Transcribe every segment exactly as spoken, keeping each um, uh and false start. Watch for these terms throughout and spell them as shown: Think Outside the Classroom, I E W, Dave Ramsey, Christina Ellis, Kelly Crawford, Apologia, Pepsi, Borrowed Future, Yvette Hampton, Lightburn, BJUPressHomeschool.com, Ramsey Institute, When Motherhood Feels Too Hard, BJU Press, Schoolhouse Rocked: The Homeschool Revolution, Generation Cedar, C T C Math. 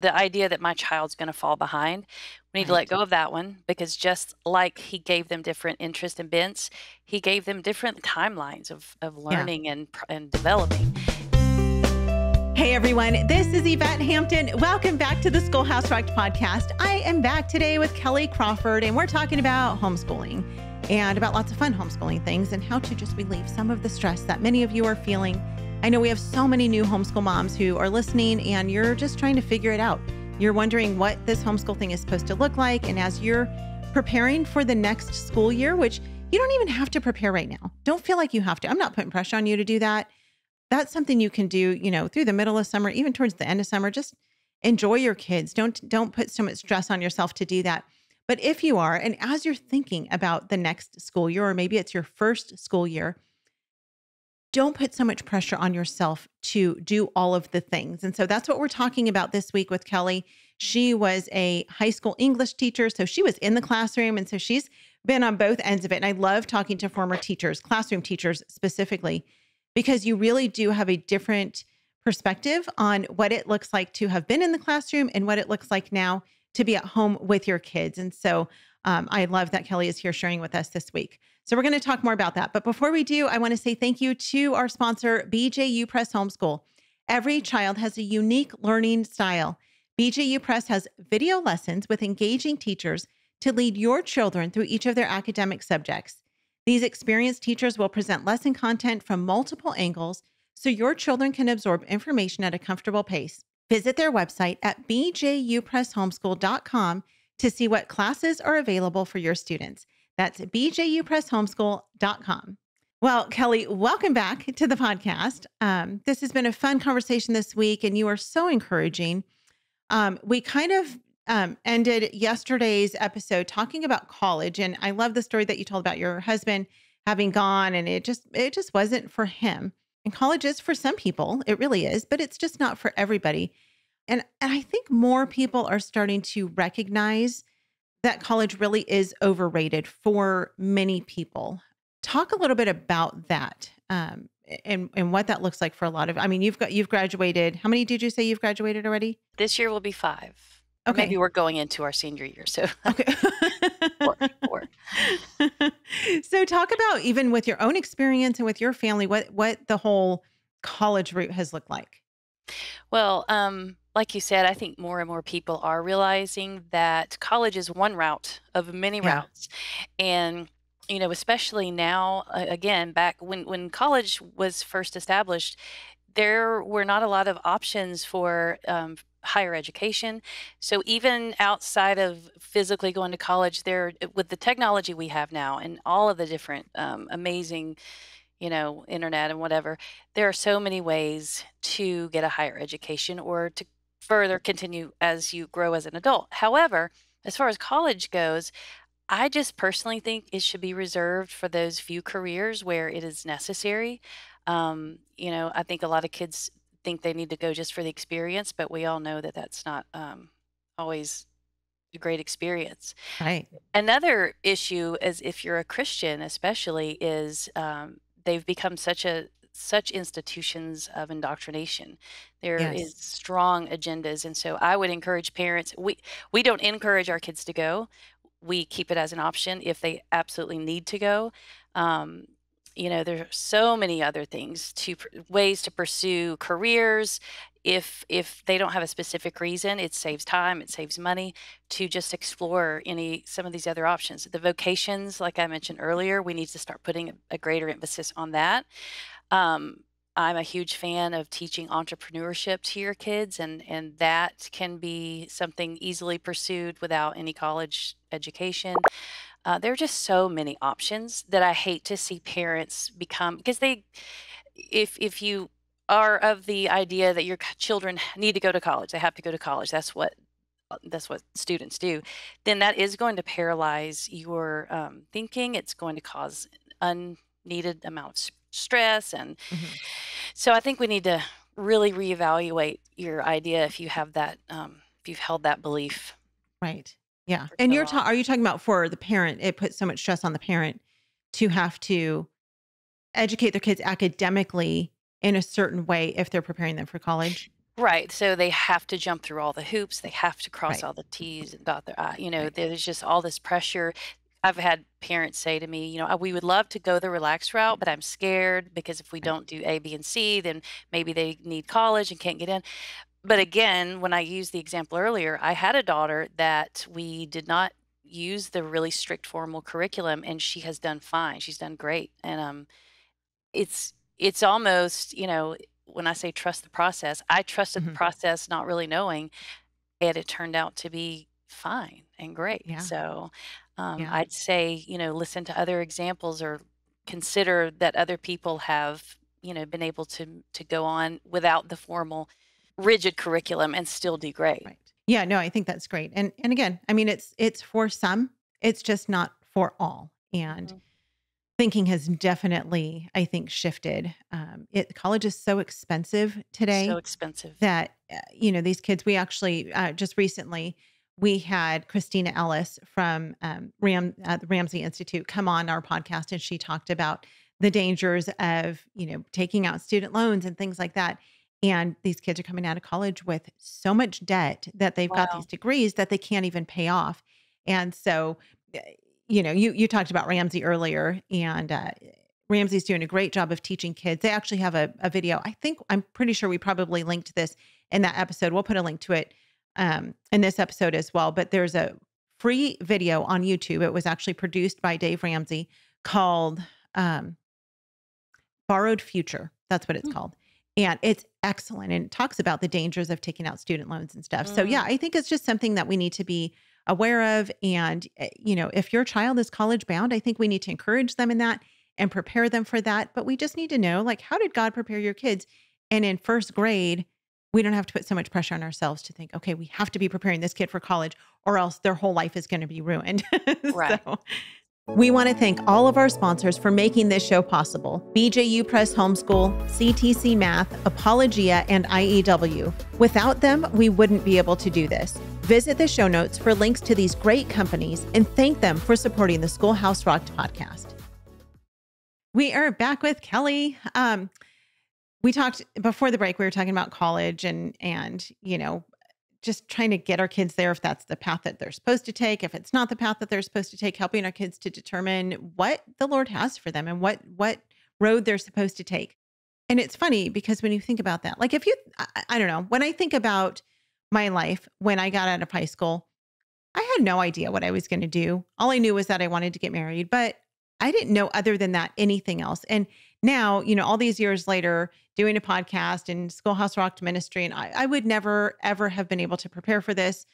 the idea that my child's going to fall behind. We need right. to let go of that one, because just like he gave them different interests and bents, he gave them different timelines of, of learning yeah. and, and developing. Hey everyone, this is Yvette Hampton. Welcome back to the Schoolhouse Rocked podcast. I am back today with Kelly Crawford, and we're talking about homeschooling and about lots of fun homeschooling things and how to just relieve some of the stress that many of you are feeling. I know we have so many new homeschool moms who are listening, and you're just trying to figure it out. You're wondering what this homeschool thing is supposed to look like. And as you're preparing for the next school year, which you don't even have to prepare right now. Don't feel like you have to. I'm not putting pressure on you to do that. That's something you can do, you know, through the middle of summer, even towards the end of summer. Just enjoy your kids. Don't, don't put so much stress on yourself to do that. But if you are, and as you're thinking about the next school year, or maybe it's your first school year, don't put so much pressure on yourself to do all of the things. And so that's what we're talking about this week with Kelly. She was a high school English teacher, so she was in the classroom. And so she's been on both ends of it. And I love talking to former teachers, classroom teachers specifically, because you really do have a different perspective on what it looks like to have been in the classroom and what it looks like now to be at home with your kids. And so um, I love that Kelly is here sharing with us this week. So we're going to talk more about that. But before we do, I want to say thank you to our sponsor, B J U Press Homeschool. Every child has a unique learning style. B J U Press has video lessons with engaging teachers to lead your children through each of their academic subjects. These experienced teachers will present lesson content from multiple angles so your children can absorb information at a comfortable pace. Visit their website at B J U Press Homeschool dot com to see what classes are available for your students. That's B J U Press Homeschool dot com. Well, Kelly, welcome back to the podcast. Um, this has been a fun conversation this week, and you are so encouraging. Um, we kind of um, ended yesterday's episode talking about college, and I love the story that you told about your husband having gone, and it just it just wasn't for him. And college is for some people, it really is, but it's just not for everybody. And, and I think more people are starting to recognize that college really is overrated for many people. Talk a little bit about that um, and, and what that looks like for a lot of, I mean, you've got, you've graduated. How many did you say you've graduated already? This year will be five. Okay. Maybe we're going into our senior year. So, okay. four, four. So talk about, even with your own experience and with your family, what, what the whole college route has looked like. Well, um, like you said, I think more and more people are realizing that college is one route of many yeah. routes. And, you know, especially now, uh, again, back when, when college was first established, there were not a lot of options for um, higher education. So even outside of physically going to college, there, with the technology we have now and all of the different um, amazing you know, internet and whatever, there are so many ways to get a higher education or to further continue as you grow as an adult. However, as far as college goes, I just personally think it should be reserved for those few careers where it is necessary. Um, you know, I think a lot of kids think they need to go just for the experience, but we all know that that's not um, always a great experience. Right. Another issue is if you're a Christian, especially, is um, they've become such a such institutions of indoctrination. There yes. is strong agendas. And so I would encourage parents, we, we don't encourage our kids to go. We keep it as an option if they absolutely need to go. Um, you know, there are so many other things, to ways to pursue careers. If, if they don't have a specific reason, it saves time, it saves money to just explore any, some of these other options. The vocations, like I mentioned earlier, we need to start putting a greater emphasis on that. Um, I'm a huge fan of teaching entrepreneurship to your kids, and, and that can be something easily pursued without any college education. Uh, there are just so many options that I hate to see parents become, because they, if, if you, are of the idea that your children need to go to college, they have to go to college, that's what that's what students do, then that is going to paralyze your um, thinking. It's going to cause an unneeded amount of stress. And mm-hmm. so I think we need to really reevaluate your idea if you have that, um, if you've held that belief. Right. Yeah. And you're ta- are you talking about for the parent, it puts so much stress on the parent to have to educate their kids academically in a certain way if they're preparing them for college? Right. So they have to jump through all the hoops. They have to cross right. all the T's and dot their I. You know, right. there's just all this pressure. I've had parents say to me, you know, we would love to go the relaxed route, but I'm scared because if we don't do A, B, and C, then maybe they need college and can't get in. But again, when I used the example earlier, I had a daughter that we did not use the really strict formal curriculum, and she has done fine. She's done great. And um, it's it's almost, you know, when I say trust the process, I trusted mm-hmm. the process, not really knowing, and it turned out to be fine and great. Yeah. So um, yeah. I'd say, you know, listen to other examples or consider that other people have, you know, been able to to go on without the formal rigid curriculum and still do great. Right. Yeah, no, I think that's great. And and again, I mean, it's it's for some, it's just not for all. And mm-hmm. thinking has definitely, I think, shifted. Um, it college is so expensive today. So expensive that you know these kids. We actually uh, just recently we had Christina Ellis from um, Ram uh, the Ramsey Institute come on our podcast, and she talked about the dangers of you know taking out student loans and things like that. And these kids are coming out of college with so much debt that they've wow. got these degrees that they can't even pay off. And so, you know, you, you talked about Ramsey earlier, and uh, Ramsey's doing a great job of teaching kids. They actually have a, a video. I think I'm pretty sure we probably linked this in that episode. We'll put a link to it um, in this episode as well. But there's a free video on YouTube. It was actually produced by Dave Ramsey called um, Borrowed Future. That's what it's mm. called. And it's excellent. And it talks about the dangers of taking out student loans and stuff. Mm. So yeah, I think it's just something that we need to be aware of. And, you know, if your child is college bound, I think we need to encourage them in that and prepare them for that. But we just need to know, like, how did God prepare your kids? And in first grade, we don't have to put so much pressure on ourselves to think, okay, we have to be preparing this kid for college or else their whole life is going to be ruined. Right. So. We want to thank all of our sponsors for making this show possible. B J U Press Homeschool, C T C Math, Apologia, and I E W. Without them, we wouldn't be able to do this. Visit the show notes for links to these great companies and thank them for supporting the Schoolhouse Rocked podcast. We are back with Kelly. Um, we talked before the break, we were talking about college and, and, you know, just trying to get our kids there if that's the path that they're supposed to take, if it's not the path that they're supposed to take, helping our kids to determine what the Lord has for them and what what road they're supposed to take. And it's funny because when you think about that, like if you, I, I don't know, when I think about my life, when I got out of high school, I had no idea what I was going to do. All I knew was that I wanted to get married, but I didn't know other than that anything else. And now, you know, all these years later, doing a podcast and Schoolhouse Rocked ministry, and I, I would never, ever have been able to prepare for this.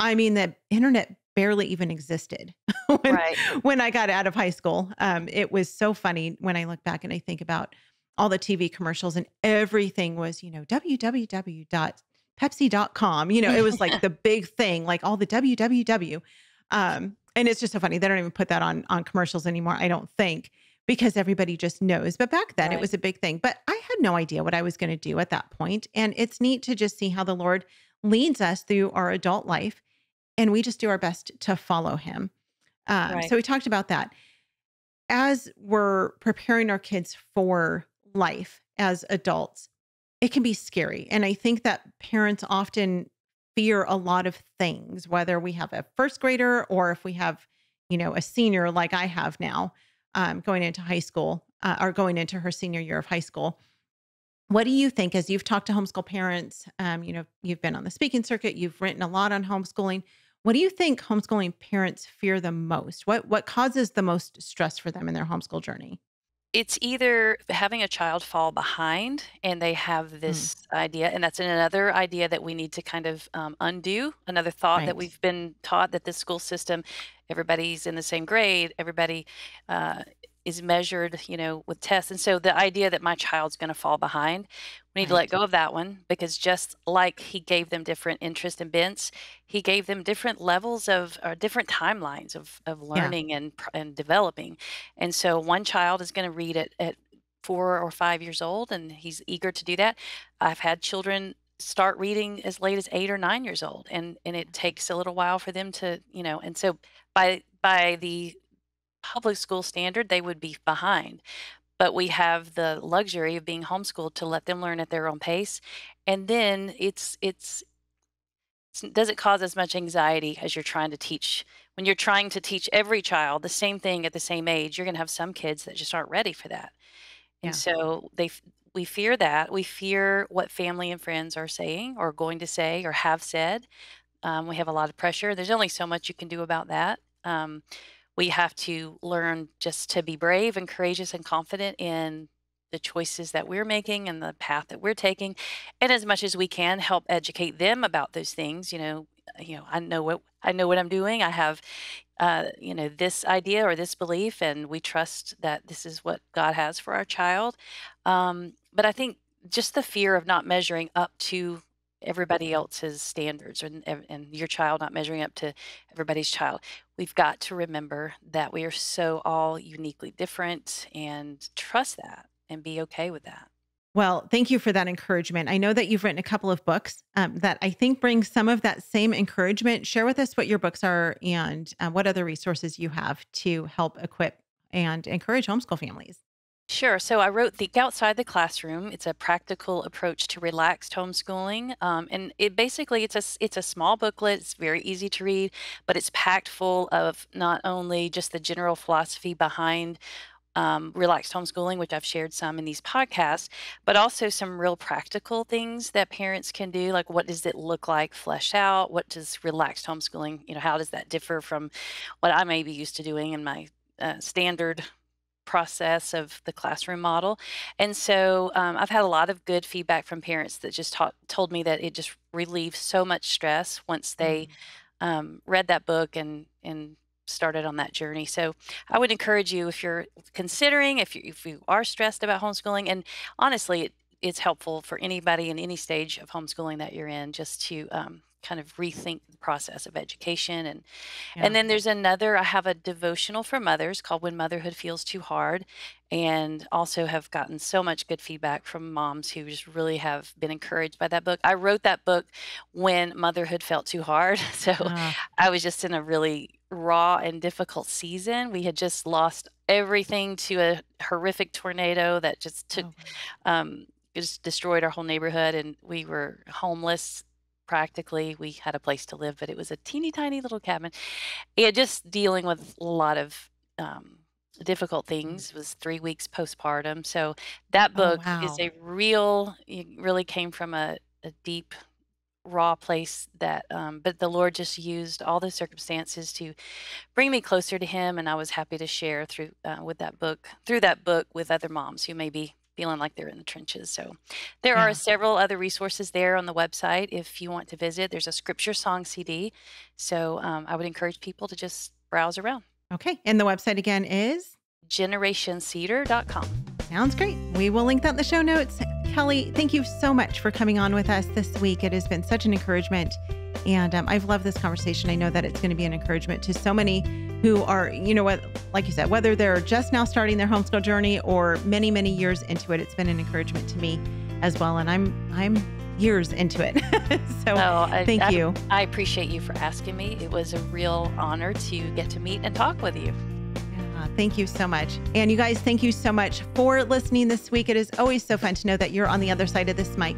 I mean, the internet barely even existed when, right. when I got out of high school. Um, it was so funny when I look back and I think about all the T V commercials and everything was, you know, w w w dot pepsi dot com. You know, it was like the big thing, like all the w w w. Um, and it's just so funny. They don't even put that on, on commercials anymore, I don't think, because everybody just knows. But back then right. it was a big thing, but I had no idea what I was going to do at that point. And it's neat to just see how the Lord leads us through our adult life and we just do our best to follow him. Um, right. So we talked about that. As we're preparing our kids for life as adults, it can be scary. And I think that parents often fear a lot of things, whether we have a first grader or if we have, you know, a senior like I have now. Um, going into high school uh, or going into her senior year of high school. What do you think, as you've talked to homeschool parents, um, you know, you've been on the speaking circuit, you've written a lot on homeschooling. What do you think homeschooling parents fear the most? What, what causes the most stress for them in their homeschool journey? It's either having a child fall behind and they have this mm. idea, and that's another idea that we need to kind of um, undo, another thought right. that we've been taught that this school system, everybody's in the same grade, everybody uh, is measured, you know, with tests. And so the idea that my child's gonna fall behind, we need right. to let go of that one, because just like he gave them different interests and bents, he gave them different levels of, or different timelines of, of learning yeah. and, and developing. And so one child is going to read at, at four or five years old, and he's eager to do that. I've had children start reading as late as eight or nine years old, and, and it takes a little while for them to, you know, and so by, by the public school standard, they would be behind. But we have the luxury of being homeschooled to let them learn at their own pace. And then it's, it's, it doesn't cause as much anxiety as you're trying to teach. When you're trying to teach every child the same thing at the same age, you're going to have some kids that just aren't ready for that. And yeah. so they, we fear that. We fear what family and friends are saying or going to say or have said. Um, we have a lot of pressure. There's only so much you can do about that. Um, we have to learn just to be brave and courageous and confident in the choices that we're making and the path that we're taking, and as much as we can, help educate them about those things. You know, you know, I know what I know what I'm doing. I have, uh, you know, this idea or this belief, and we trust that this is what God has for our child. Um, but I think just the fear of not measuring up to everybody else's standards, and and your child not measuring up to everybody's child. We've got to remember that we are so all uniquely different, and trust that. And be okay with that. Well, thank you for that encouragement. I know that you've written a couple of books um, that I think bring some of that same encouragement. Share with us what your books are and uh, what other resources you have to help equip and encourage homeschool families. Sure. So I wrote Think Outside the Classroom. It's a practical approach to relaxed homeschooling. Um, and it basically, it's a, it's a small booklet. It's very easy to read, but it's packed full of not only just the general philosophy behind Um, relaxed homeschooling, which I've shared some in these podcasts, but also some real practical things that parents can do, like what does it look like fleshed out? What does relaxed homeschooling, you know, how does that differ from what I may be used to doing in my uh, standard process of the classroom model? And so um, I've had a lot of good feedback from parents that just taught, told me that it just relieves so much stress once they mm-hmm. um, read that book and and started on that journey. So I would encourage you, if you're considering, if you, if you are stressed about homeschooling, and honestly, it, it's helpful for anybody in any stage of homeschooling that you're in, just to um, kind of rethink the process of education. And yeah. and then there's another, I have a devotional for mothers called When Motherhood Feels Too Hard, and also have gotten so much good feedback from moms who just really have been encouraged by that book. I wrote that book when motherhood felt too hard. So uh. I was just in a really raw and difficult season. We had just lost everything to a horrific tornado that just took, oh. um, just destroyed our whole neighborhood, and we were homeless. Practically, we had a place to live, but it was a teeny tiny little cabin. And just dealing with a lot of um, difficult things. It was three weeks postpartum. So that book oh, wow. is a real, it really came from a, a deep, raw place that, um, but the Lord just used all the circumstances to bring me closer to Him. And I was happy to share through uh, with that book, through that book with other moms who may be feeling like they're in the trenches. So there yeah. are several other resources there on the website if you want to visit. There's a scripture song C D. So um, I would encourage people to just browse around. Okay. And the website again is? generation cedar dot com. Sounds great. We will link that in the show notes. Kelly, thank you so much for coming on with us this week. It has been such an encouragement, and um, I've loved this conversation. I know that it's going to be an encouragement to so many who are, you know what, like you said, whether they're just now starting their homeschool journey or many, many years into it. It's been an encouragement to me as well, and I'm I'm years into it. so oh, I, thank I, you. I appreciate you for asking me. It was a real honor to get to meet and talk with you. Thank you so much. And you guys, thank you so much for listening this week. It is always so fun to know that you're on the other side of this mic.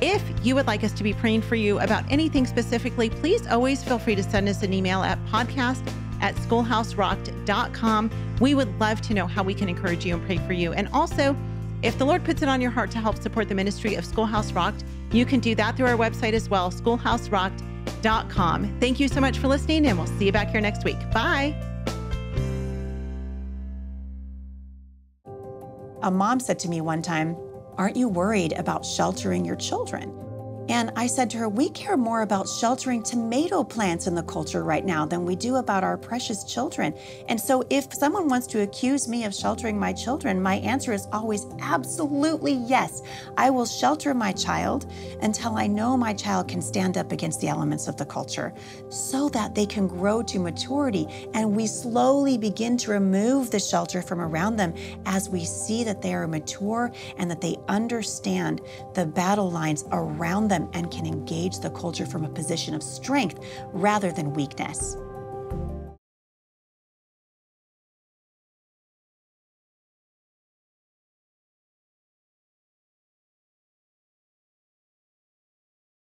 If you would like us to be praying for you about anything specifically, please always feel free to send us an email at podcast at schoolhouse rocked dot com. We would love to know how we can encourage you and pray for you. And also, if the Lord puts it on your heart to help support the ministry of Schoolhouse Rocked, you can do that through our website as well, schoolhouse rocked dot com. Thank you so much for listening, and we'll see you back here next week. Bye. A mom said to me one time, "Aren't you worried about sheltering your children?" And I said to her, "We care more about sheltering tomato plants in the culture right now than we do about our precious children." And so if someone wants to accuse me of sheltering my children, my answer is always absolutely yes. I will shelter my child until I know my child can stand up against the elements of the culture so that they can grow to maturity, and we slowly begin to remove the shelter from around them as we see that they are mature and that they understand the battle lines around them and can engage the culture from a position of strength rather than weakness.